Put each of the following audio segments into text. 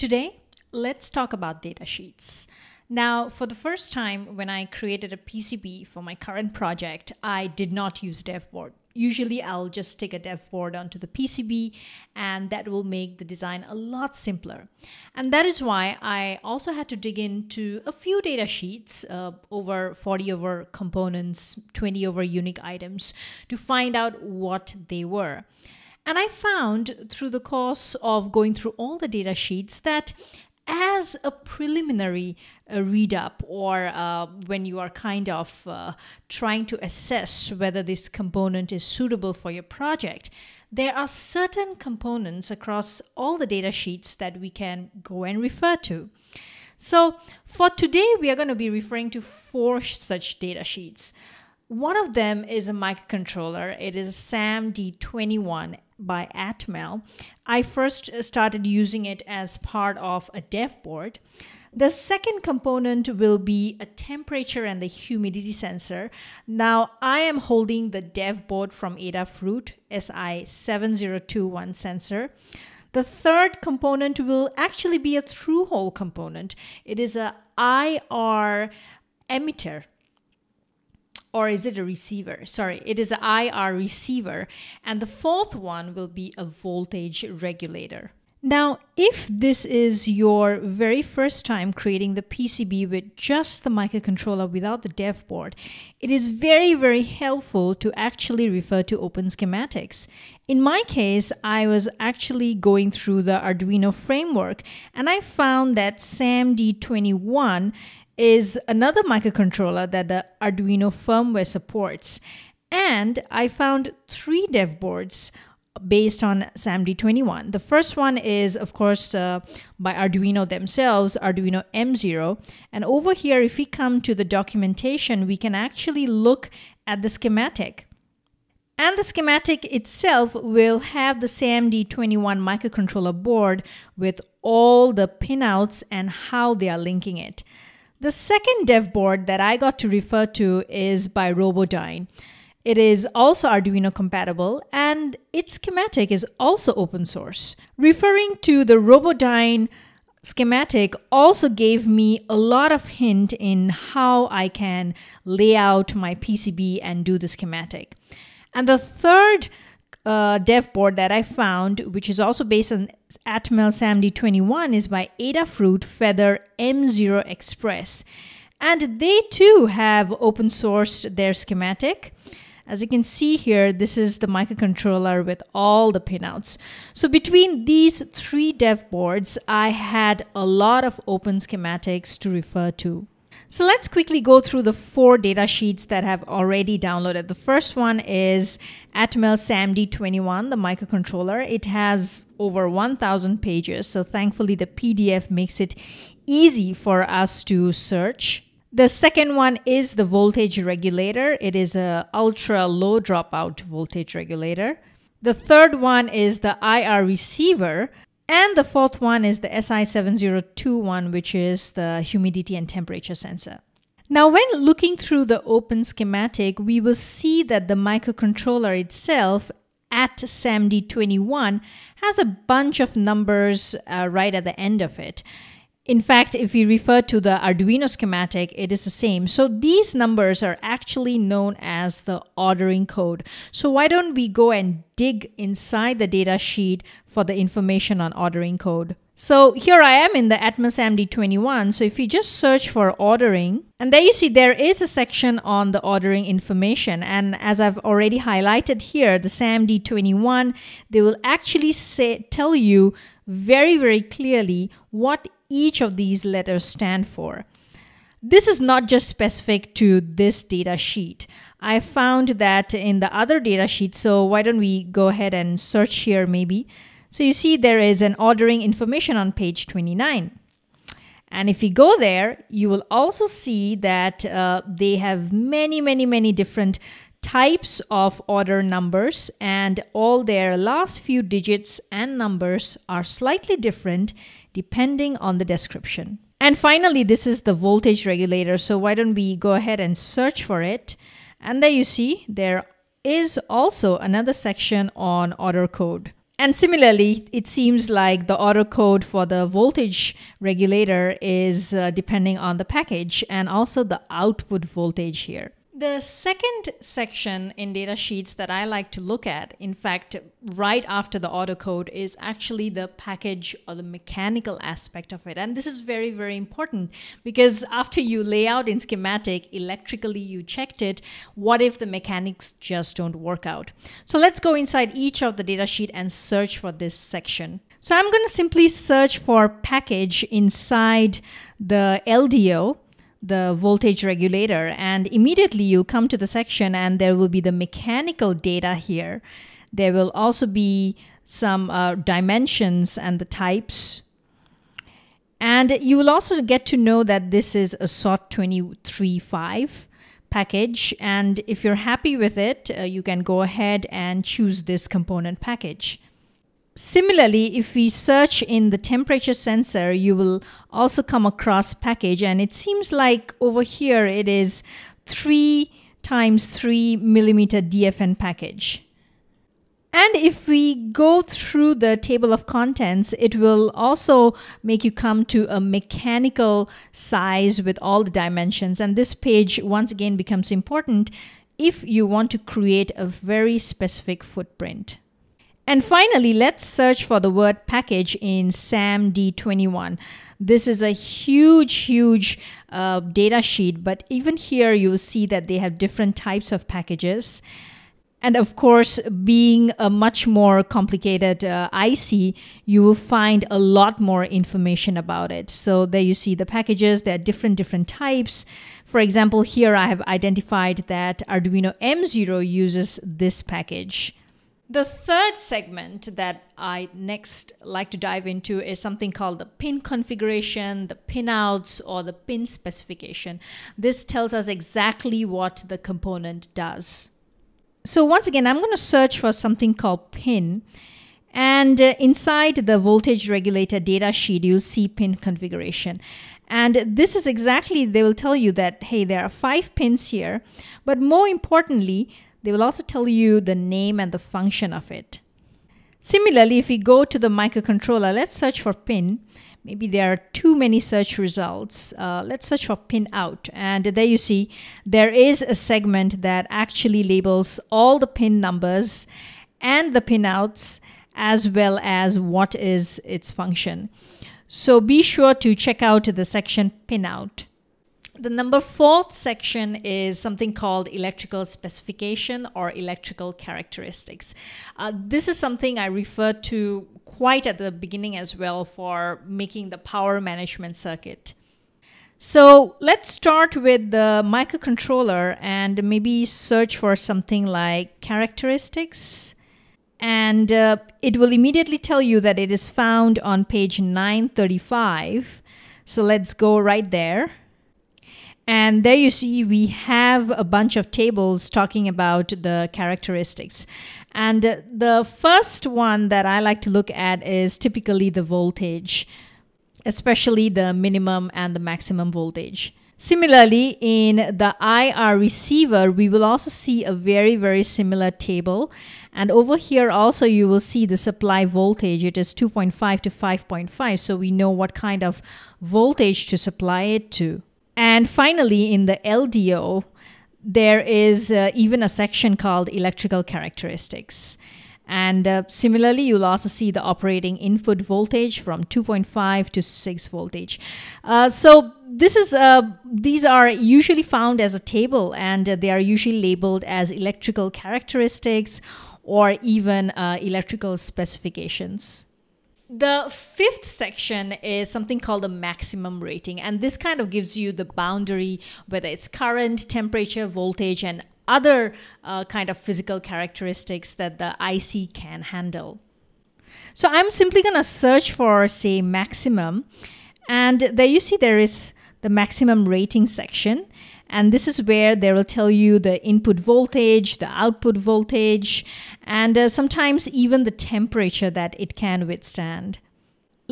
Today, let's talk about data sheets. Now, for the first time when I created a PCB for my current project, I did not use dev board. Usually I'll just stick a dev board onto the PCB and that will make the design a lot simpler. And that is why I also had to dig into a few data sheets, over 40 over components, 20 over unique items to find out what they were. And I found through the course of going through all the data sheets that as a preliminary read up or when you are kind of trying to assess whether this component is suitable for your project, there are certain components across all the data sheets that we can go and refer to. So for today, we are going to be referring to four such data sheets. One of them is a microcontroller. It is SAMD21 by Atmel. I first started using it as part of a dev board. The second component will be a temperature and the humidity sensor. Now I am holding the dev board from Adafruit SI7021 sensor. The third component will actually be a through-hole component. It is a IR emitter. Or is it a receiver? Sorry, it is an IR receiver. And the fourth one will be a voltage regulator. Now, if this is your very first time creating the PCB with just the microcontroller without the dev board, it is very, very helpful to actually refer to open schematics. In my case, I was actually going through the Arduino framework and I found that SAMD21 is another microcontroller that the Arduino firmware supports. And I found three dev boards based on SAMD21. The first one is, of course, by Arduino themselves, Arduino M0. And over here, if we come to the documentation, we can actually look at the schematic. And the schematic itself will have the SAMD21 microcontroller board with all the pinouts and how they are linking it. The second dev board that I got to refer to is by RobotDyn. It is also Arduino compatible and its schematic is also open source. Referring to the RobotDyn schematic also gave me a lot of hint in how I can lay out my PCB and do the schematic. And the third dev board that I found, which is also based on Atmel SAMD21, is by Adafruit Feather M0 Express. And they too have open sourced their schematic. As you can see here, this is the microcontroller with all the pinouts. So between these three dev boards, I had a lot of open schematics to refer to. So let's quickly go through the four data sheets that have already downloaded. The first one is Atmel SAMD21, the microcontroller. It has over 1,000 pages, so thankfully the PDF makes it easy for us to search. The second one is the voltage regulator. It is an ultra-low dropout voltage regulator. The third one is the IR receiver. And the fourth one is the SI7021, which is the humidity and temperature sensor. Now, when looking through the open schematic, we will see that the microcontroller itself at SAMD21 has a bunch of numbers right at the end of it. In fact, if we refer to the Arduino schematic, it is the same. So these numbers are actually known as the ordering code. So why don't we go and dig inside the data sheet for the information on ordering code? So here I am in the Atmel SAMD21. So if you just search for ordering, and there you see there is a section on the ordering information. And as I've already highlighted here, the SAMD21, they will actually tell you very, very clearly what each of these letters stand for. This is not just specific to this data sheet. I found that in the other data sheet, so why don't we go ahead and search here maybe. So you see there is an ordering information on page 29. And if you go there, you will also see that they have many different types of order numbers, and all their last few digits and numbers are slightly different depending on the description. And finally, this is the voltage regulator. So why don't we go ahead and search for it? And there you see, there is also another section on order code. And similarly, it seems like the autocode for the voltage regulator is depending on the package and also the output voltage here. The second section in data sheets that I like to look at, in fact, right after the autocode, is actually the package or the mechanical aspect of it. And this is very, very important because after you lay out in schematic, electrically you checked it, what if the mechanics just don't work out? So let's go inside each of the data sheet and search for this section. So I'm going to simply search for package inside the LDO, the voltage regulator, and immediately you'll come to the section and there will be the mechanical data here. There will also be some dimensions and the types. And you will also get to know that this is a SOT235 package, and if you're happy with it, you can go ahead and choose this component package. Similarly, if we search in the temperature sensor, you will also come across package, and it seems like over here it is 3x3 millimeter DFN package. And if we go through the table of contents, it will also make you come to a mechanical size with all the dimensions, and this page once again becomes important if you want to create a very specific footprint. And finally, let's search for the word package in SAMD21. This is a huge data sheet, but even here you'll see that they have different types of packages. And of course, being a much more complicated IC, you will find a lot more information about it. So there you see the packages, there are different types. For example, here I have identified that Arduino M0 uses this package. The third segment that I next like to dive into is something called the pin configuration, the pinouts, or the pin specification. This tells us exactly what the component does. So once again, I'm going to search for something called pin. And inside the voltage regulator data sheet, you'll see pin configuration. And this is exactly, they will tell you that, hey, there are 5 pins here. But more importantly, they will also tell you the name and the function of it. Similarly, if we go to the microcontroller, let's search for pin. Maybe there are too many search results. Let's search for pin out. And there you see, there is a segment that actually labels all the pin numbers and the pin outs, as well as what is its function. So be sure to check out the section pin out. The number 4th section is something called electrical specification or electrical characteristics. This is something I referred to quite at the beginning as well for making the power management circuit. So let's start with the microcontroller and maybe search for something like characteristics. And it will immediately tell you that it is found on page 935. So let's go right there. And there you see we have a bunch of tables talking about the characteristics. And the first one that I like to look at is typically the voltage, especially the minimum and the maximum voltage. Similarly, in the IR receiver, we will also see a very similar table. And over here also you will see the supply voltage. It is 2.5 to 5.5, so we know what kind of voltage to supply it to. And finally, in the LDO, there is even a section called electrical characteristics. And similarly, you'll also see the operating input voltage from 2.5 to 6 voltage. So this is these are usually found as a table, and they are usually labeled as electrical characteristics or even electrical specifications. The 5th section is something called the maximum rating, and this kind of gives you the boundary, whether it's current, temperature, voltage, and other kind of physical characteristics that the IC can handle. So I'm simply going to search for, say, maximum, and there you see there is the maximum rating section, and this is where they will tell you the input voltage, the output voltage, and sometimes even the temperature that it can withstand.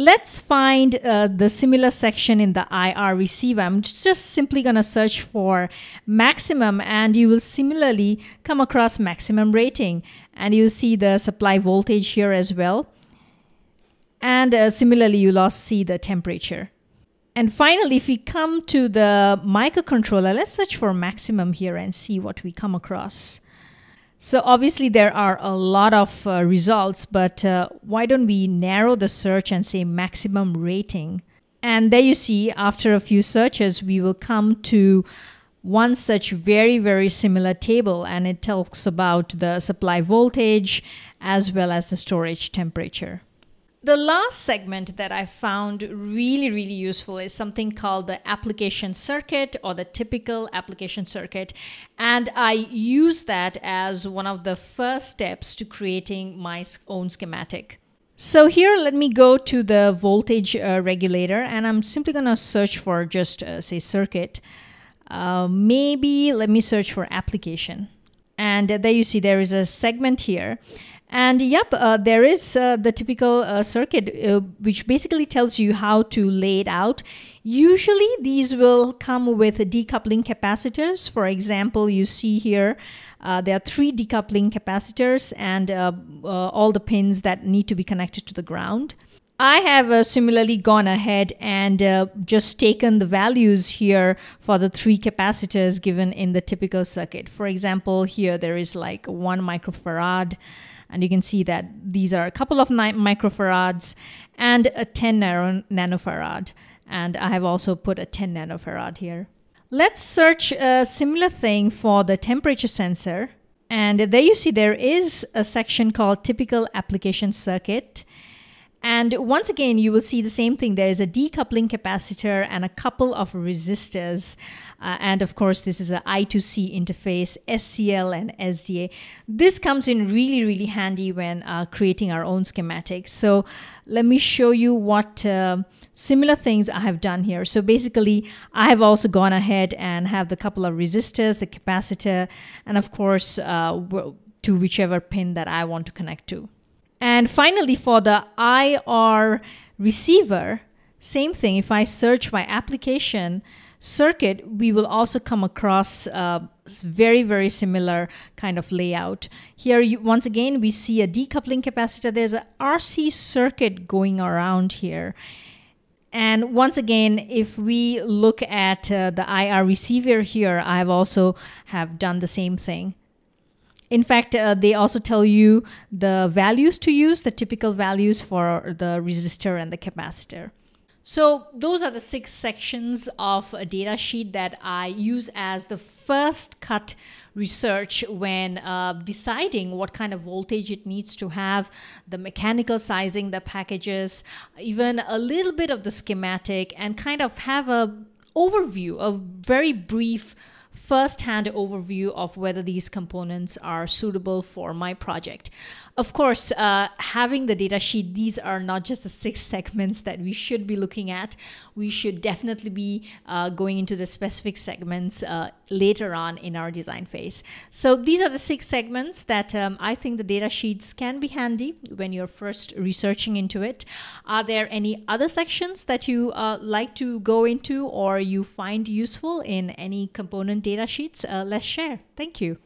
Let's find the similar section in the IR receiver. I'm just simply going to search for maximum, and you will similarly come across maximum rating, and you see the supply voltage here as well. And similarly, you'll also see the temperature. And finally, if we come to the microcontroller, let's search for maximum here and see what we come across. So obviously there are a lot of results, but why don't we narrow the search and say maximum rating? And there you see, after a few searches, we will come to one such very, very similar table, and it talks about the supply voltage as well as the storage temperature. The last segment that I found really, really useful is something called the application circuit, or the typical application circuit. And I use that as one of the first steps to creating my own schematic. So here, let me go to the voltage regulator, and I'm simply going to search for just say circuit. Maybe let me search for application. And there you see there is a segment here. And yep, there is the typical circuit, which basically tells you how to lay it out. Usually these will come with decoupling capacitors. For example, you see here, there are 3 decoupling capacitors and all the pins that need to be connected to the ground. I have similarly gone ahead and just taken the values here for the 3 capacitors given in the typical circuit. For example, here there is like 1 microfarad. And you can see that these are a couple of 9 microfarads and a 10 nanofarad. And I have also put a 10 nanofarad here. Let's search a similar thing for the temperature sensor. And there you see there is a section called typical application circuit. And once again, you will see the same thing. There is a decoupling capacitor and a couple of resistors. And of course, this is an I2C interface, SCL and SDA. This comes in really, really handy when creating our own schematics. So let me show you what similar things I have done here. So basically, I have also gone ahead and have the couple of resistors, the capacitor, and of course, to whichever pin that I want to connect to. And finally, for the IR receiver, same thing. If I search my application circuit, we will also come across a very, very similar kind of layout. Here, once again, we see a decoupling capacitor. There's an RC circuit going around here. And once again, if we look at the IR receiver here, I have also done the same thing. In fact, they also tell you the values to use, the typical values for the resistor and the capacitor. So those are the 6 sections of a data sheet that I use as the first cut research when deciding what kind of voltage it needs to have, the mechanical sizing, the packages, even a little bit of the schematic, and kind of have an overview, a very brief first-hand overview of whether these components are suitable for my project. Of course, having the data sheet, these are not just the 6 segments that we should be looking at. We should definitely be going into the specific segments later on in our design phase. So these are the 6 segments that I think the data sheets can be handy when you're first researching into it. Are there any other sections that you like to go into or you find useful in any component data sheets? Let's share. Thank you.